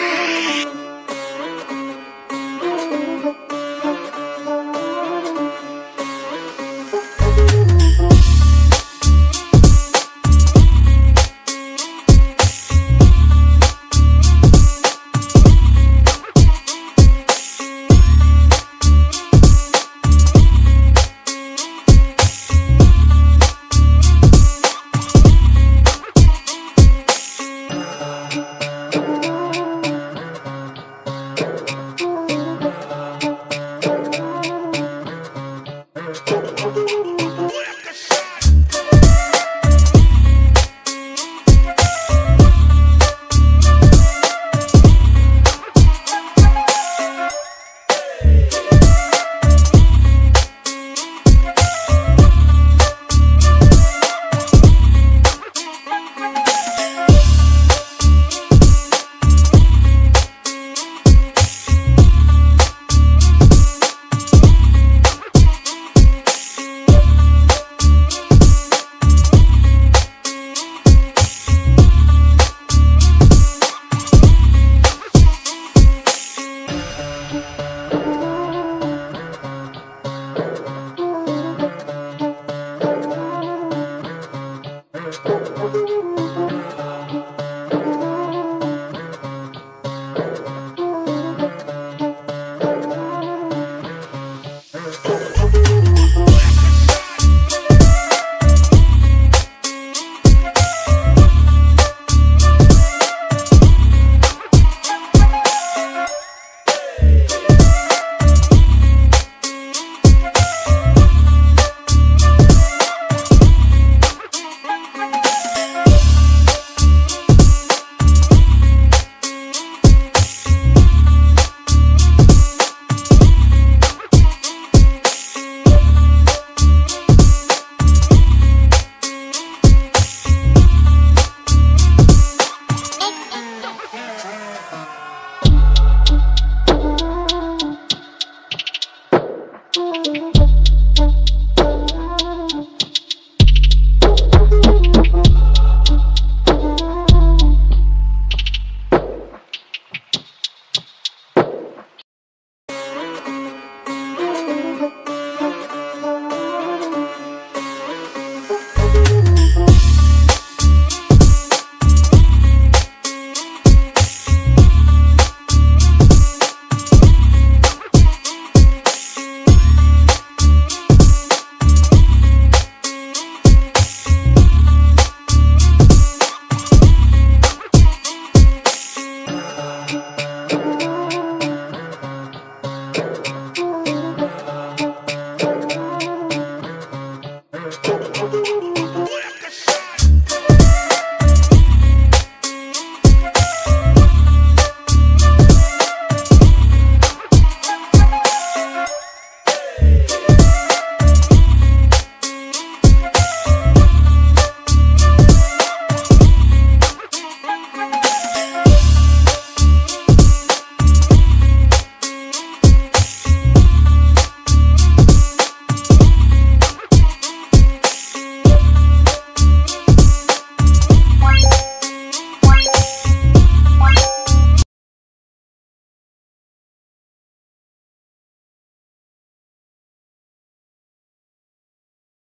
later.